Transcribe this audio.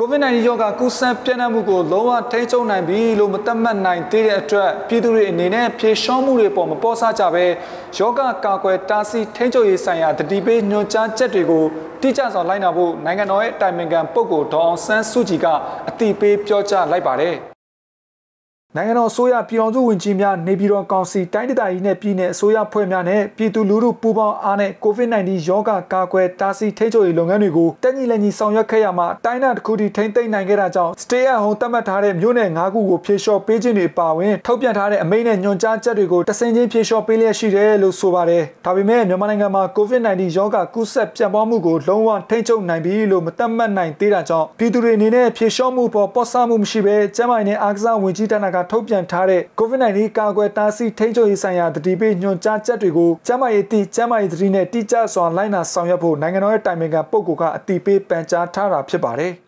COVID-19 ကကူးစက်ပြန့်နှံ့မှုကိုလုံးဝထိန်းချုပ်နိုင်ပြီလို့မသတ်မှတ်နိုင်သေးတဲ့အတွက်ပြည်သူတွေအနေနဲ့ဖြေရှင်းမှုတွေပေါ်မပေါ်ဆကြဘဲရောဂါကာကွယ်တားဆီးထိန်းချုပ်ရေးဆိုင်ရာတတိပေးညွှန်ကြားချက်တွေကိုတိကျစွာလိုက်နာဖို့နိုင်ငံတော်ရဲ့အတိုင်ပင်ခံပုဂ္ဂိုလ်ဒေါ်အောင်ဆန်းစုကြည်ကအတိပေးပြောကြားလိုက်ပါတယ်။နိုင်ငံတော်အစိုးရပြည်ထောင်စုဝန်ကြီးများနေပြည်တော်ကောင်စီတိုင်းဒေသကြီးနဲ့ပြည်내အစိုးရဖွဲ့များနဲ့ပြည်သူလူထုပူးပေါင်းအားနဲ့ COVID-19 ရောဂါကာကွယ်တားဆီးထိန်းချုပ်ရေးလုပ်ငန်းတွေကိုတက်ညီလက်ညီဆောင်ရွက်ခဲ့ရမှာတိုင်းဒေသတစ်ခုထိထိန်းသိမ်းနိုင်ခဲ့တာကြောင့် Stay at Home သတ်မှတ်ထားတဲ့မြို့နယ်၅ခုကိုဖြေလျှော့ပေးခြင်းတွေပါဝင်ထုတ်ပြန်ထားတဲ့အမိန့်နဲ့ညွှန်ကြားချက်တွေကိုတဆင့်ချင်းဖြေလျှော့ပေးလျက်ရှိတယ်လို့ဆိုပါတယ်။ဒါပေမဲ့မြန်မာနိုင်ငံမှာ COVID-19 ရောဂါကူးစက်ပြန့်ပွားမှုကိုလုံးဝထိန်းချုပ်နိုင်ပြီလို့မသတ်မှတ်နိုင်သေးတာကြောင့်ပြည်သူတွေအနေနဲ့ဖြေလျှော့မှုပေါ်ပေါ်ဆမှုမရှိဘဲကျန်းမာရေးနဲ့အားကစားဝန်ကြီးဌာနကထုတ်ပြန်ထားတဲ့ COVID-19 ကာကွယ်တားဆီးထိန်းချုပ်ရေးဆိုင်ရာတတိပေးညွှန်ကြားချက်တွေကိုကျန်းမာရေးသတိနဲ့တိကျစွာလိုက်နာဆောင်ရွက်ဖို့နိုင်ငံတော်ရဲ့တိုင်ပင်ခံပုဂ္ဂိုလ်ကအတိပေးပန်ကြားထားတာဖြစ်ပါတယ်။